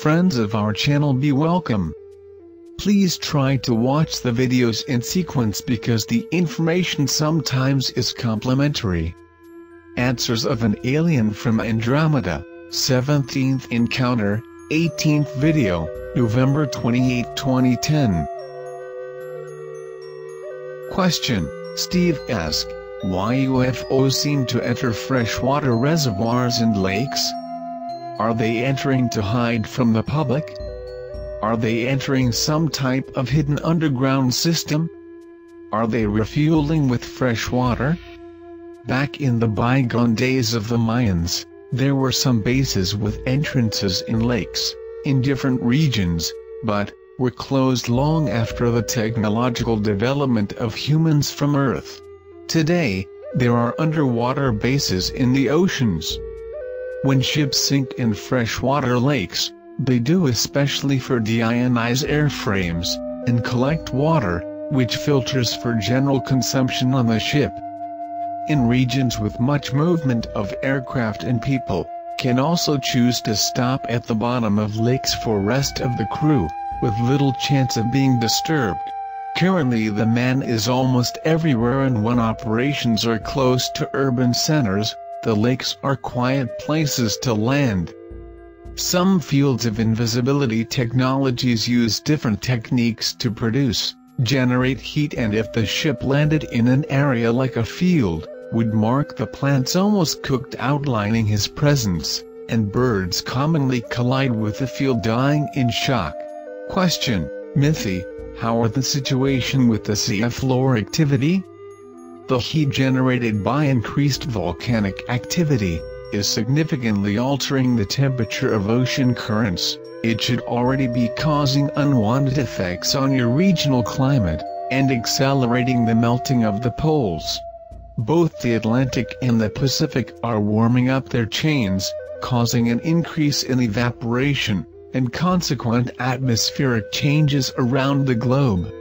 friends of our channel be welcome. Please try to watch the videos in sequence because the information sometimes is complementary. Answers of an Alien from Andromeda, 17th Encounter, 18th Video, November 28, 2010. Question, Steve asked, why UFOs seem to enter freshwater reservoirs and lakes? Are they entering to hide from the public? Are they entering some type of hidden underground system? Are they refueling with fresh water? Back in the bygone days of the Mayans, there were some bases with entrances in lakes, in different regions, but were closed long after the technological development of humans from Earth. Today, there are underwater bases in the oceans. When ships sink in freshwater lakes, they do especially for deionized airframes, and collect water, which filters for general consumption on the ship. In regions with much movement of aircraft and people, can also choose to stop at the bottom of lakes for rest of the crew, with little chance of being disturbed. Currently the man is almost everywhere, and when operations are close to urban centers, the lakes are quiet places to land. Some fields of invisibility technologies use different techniques to generate heat, and if the ship landed in an area like a field, would mark the plants almost cooked, outlining his presence, and birds commonly collide with the field, dying in shock. Question, Mythi, how are the situation with the seafloor activity? The heat generated by increased volcanic activity is significantly altering the temperature of ocean currents. It should already be causing unwanted effects on your regional climate, and accelerating the melting of the poles. Both the Atlantic and the Pacific are warming up their chains, causing an increase in evaporation, and consequent atmospheric changes around the globe.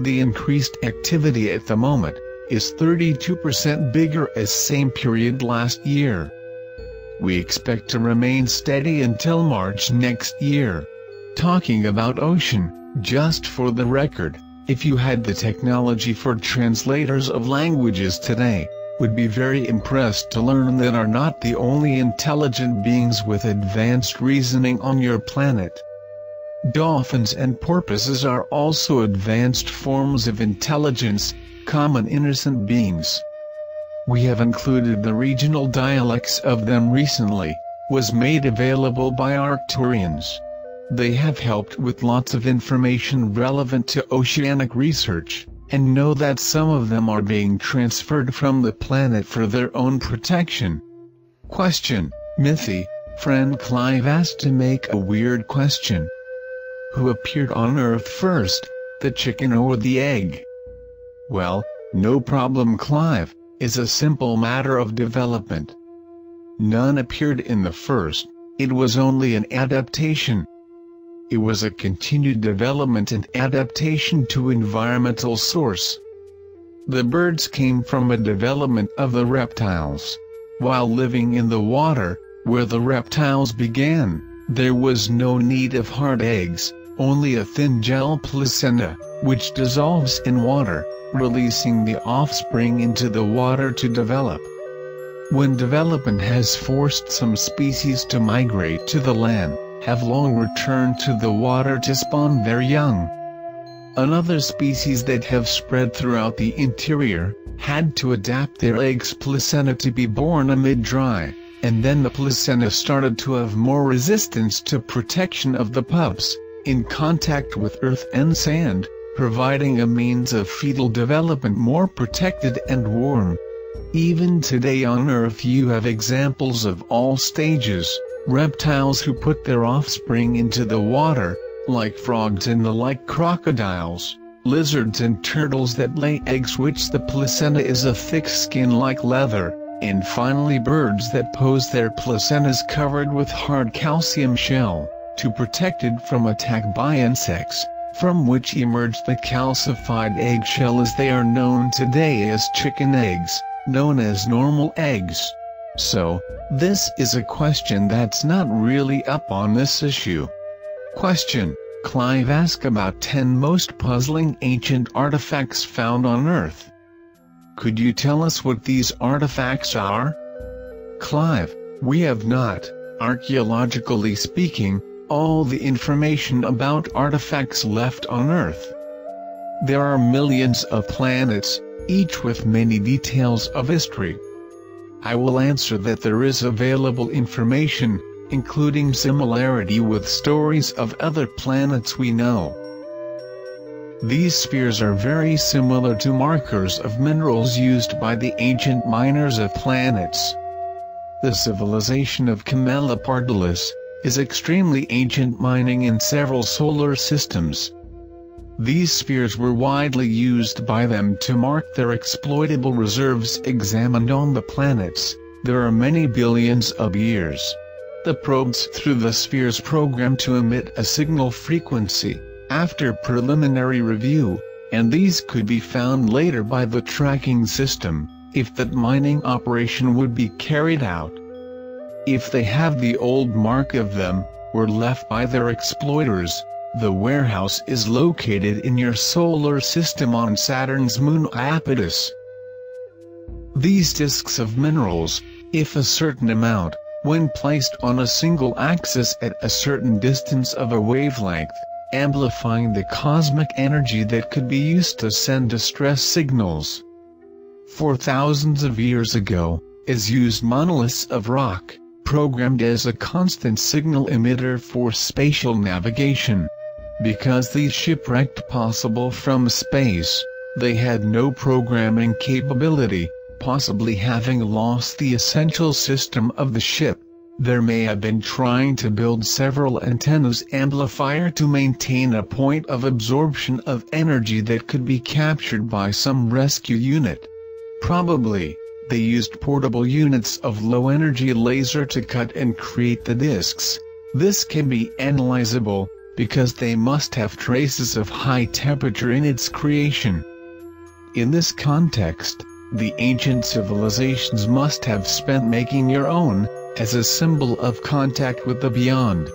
The increased activity at the moment is 32% bigger as same period last year. We expect to remain steady until March next year. Talking about ocean, just for the record, if you had the technology for translators of languages today, would be very impressed to learn that are not the only intelligent beings with advanced reasoning on your planet. Dolphins and porpoises are also advanced forms of intelligence, common innocent beings. We have included the regional dialects of them recently, was made available by Arcturians. They have helped with lots of information relevant to oceanic research, and know that some of them are being transferred from the planet for their own protection. Question, Mythi, friend Clive asked to make a weird question. Who appeared on Earth first, the chicken or the egg? Well, no problem Clive, is a simple matter of development. None appeared in the first, it was only an adaptation. It was a continued development and adaptation to environmental source. The birds came from a development of the reptiles. While living in the water, where the reptiles began, there was no need of hard eggs, only a thin gel placenta, which dissolves in water, releasing the offspring into the water to develop. When development has forced some species to migrate to the land, have long returned to the water to spawn their young. Another species that have spread throughout the interior, had to adapt their eggs' placenta to be born amid dry, and then the placenta started to have more resistance to protection of the pups, in contact with earth and sand, providing a means of fetal development more protected and warm. Even today on Earth you have examples of all stages, reptiles who put their offspring into the water, like frogs and the like crocodiles, lizards and turtles that lay eggs which the placenta is a thick skin like leather, and finally birds that pose their placentas covered with hard calcium shell, to protect it from attack by insects, from which emerge the calcified eggshell as they are known today as chicken eggs, known as normal eggs. So, this is a question that's not really up on this issue. Question: Clive asked about 10 most puzzling ancient artifacts found on Earth. Could you tell us what these artifacts are? Clive, we have not, archaeologically speaking, all the information about artifacts left on Earth. There are millions of planets, each with many details of history. I will answer that there is available information, including similarity with stories of other planets we know. These spheres are very similar to markers of minerals used by the ancient miners of planets. The civilization of Camelopardalis is extremely ancient, mining in several solar systems. These spheres were widely used by them to mark their exploitable reserves examined on the planets. There are many billions of years. The probes through the spheres programmed to emit a signal frequency, after preliminary review, and these could be found later by the tracking system, if that mining operation would be carried out. If they have the old mark of them, were left by their exploiters. The warehouse is located in your solar system on Saturn's moon Iapetus. These disks of minerals, if a certain amount, when placed on a single axis at a certain distance of a wavelength, amplifying the cosmic energy that could be used to send distress signals. For thousands of years ago, is used monoliths of rock, programmed as a constant signal emitter for spatial navigation. Because these shipwrecked possible from space, they had no programming capability, possibly having lost the essential system of the ship. There may have been trying to build several antennas amplifier to maintain a point of absorption of energy that could be captured by some rescue unit. Probably, they used portable units of low-energy laser to cut and create the disks. This can be analyzable, because they must have traces of high temperature in its creation. In this context, the ancient civilizations must have spent making your own, as a symbol of contact with the beyond.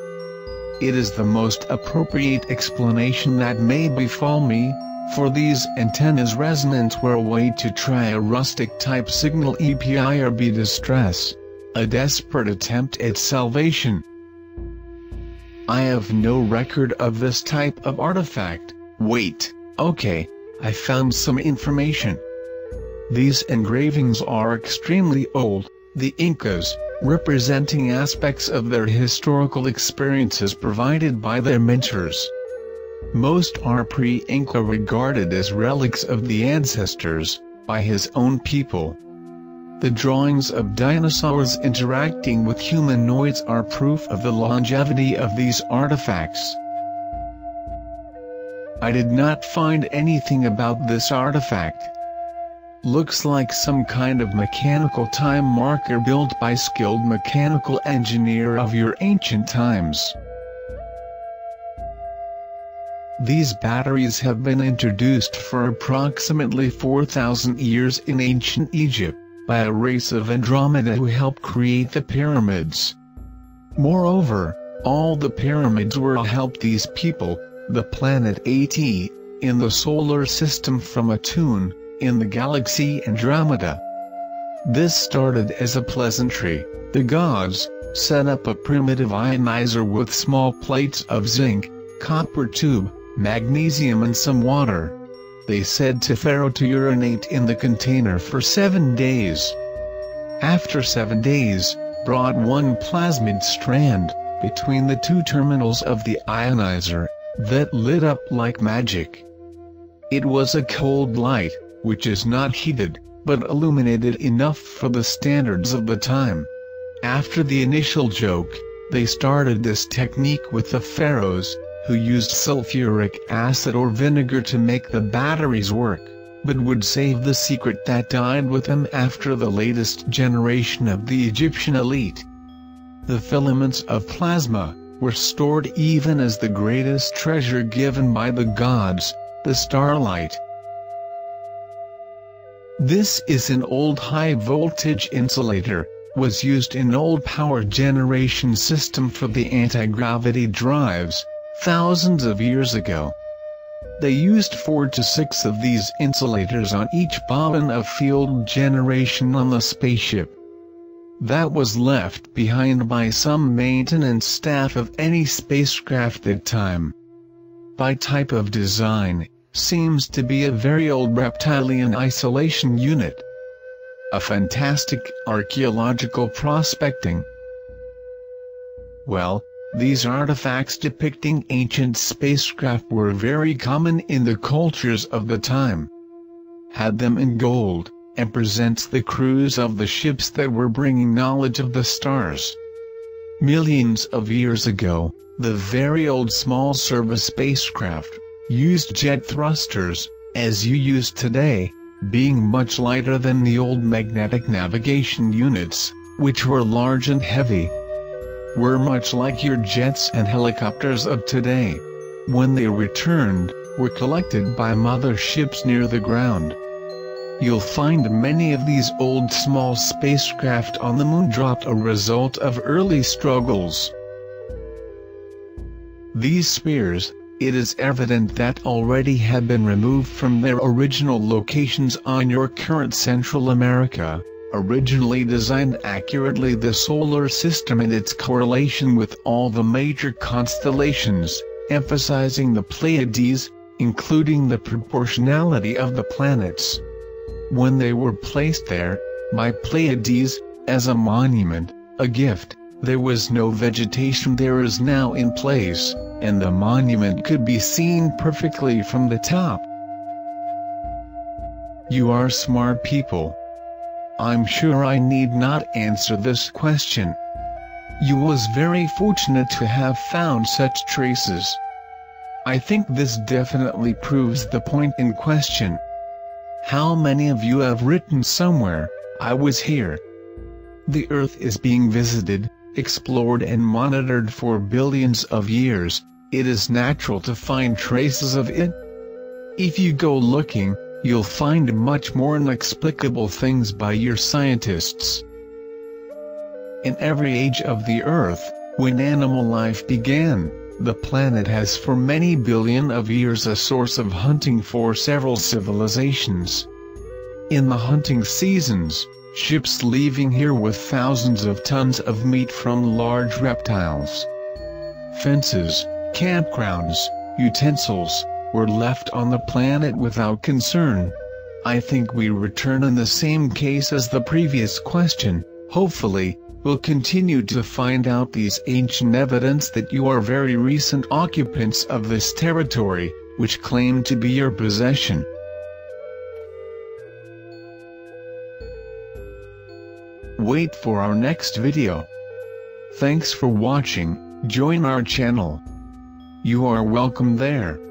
It is the most appropriate explanation that may befall me, for these antennas' resonance were a way to try a rustic-type signal EPIRB distress, a desperate attempt at salvation. I have no record of this type of artifact. Wait, okay, I found some information. These engravings are extremely old. The Incas, representing aspects of their historical experiences provided by their mentors. Most are pre-Inca, regarded as relics of the ancestors, by his own people. The drawings of dinosaurs interacting with humanoids are proof of the longevity of these artifacts. I did not find anything about this artifact. Looks like some kind of mechanical time marker built by skilled mechanical engineer of your ancient times. These batteries have been introduced for approximately 4,000 years in ancient Egypt, by a race of Andromeda who helped create the pyramids. Moreover, all the pyramids were to help these people, the planet At, in the solar system from Atun, in the galaxy Andromeda. This started as a pleasantry. The gods set up a primitive ionizer with small plates of zinc, copper tube, magnesium and some water. They said to Pharaoh to urinate in the container for 7 days. After 7 days, brought one plasmid strand, between the two terminals of the ionizer, that lit up like magic. It was a cold light, which is not heated, but illuminated enough for the standards of the time. After the initial joke, they started this technique with the pharaohs, who used sulfuric acid or vinegar to make the batteries work, but would save the secret that died with them after the latest generation of the Egyptian elite. The filaments of plasma were stored even as the greatest treasure given by the gods, the starlight. This is an old high-voltage insulator, was used in old power generation system for the anti-gravity drives, thousands of years ago. They used 4 to 6 of these insulators on each bobbin of field generation on the spaceship. That was left behind by some maintenance staff of any spacecraft at time. By type of design, seems to be a very old reptilian isolation unit. A fantastic archaeological prospecting. Well, these artifacts depicting ancient spacecraft were very common in the cultures of the time. Had them in gold, and presents the crews of the ships that were bringing knowledge of the stars. Millions of years ago, the very old small service spacecraft used jet thrusters, as you use today, being much lighter than the old magnetic navigation units, which were large and heavy. Were much like your jets and helicopters of today. When they returned, were collected by motherships near the ground. You'll find many of these old small spacecraft on the moon dropped a result of early struggles. These spheres, it is evident that already had been removed from their original locations on your current Central America, originally designed accurately the solar system and its correlation with all the major constellations, emphasizing the Pleiades, including the proportionality of the planets. When they were placed there, by Pleiades, as a monument, a gift, there was no vegetation there is now in place, and the monument could be seen perfectly from the top. You are smart people. I'm sure I need not answer this question. You was very fortunate to have found such traces. I think this definitely proves the point in question. How many of you have written somewhere, "I was here"? The Earth is being visited, explored and monitored for billions of years. It is natural to find traces of it. If you go looking, you'll find much more inexplicable things by your scientists. In every age of the Earth, when animal life began, the planet has for many billion of years a source of hunting for several civilizations. In the hunting seasons, ships leaving here with thousands of tons of meat from large reptiles. Fences, campgrounds, utensils, were left on the planet without concern. I think we return in the same case as the previous question. Hopefully, we'll continue to find out these ancient evidence that you are very recent occupants of this territory, which claim to be your possession. Wait for our next video. Thanks for watching. Join our channel. You are welcome there.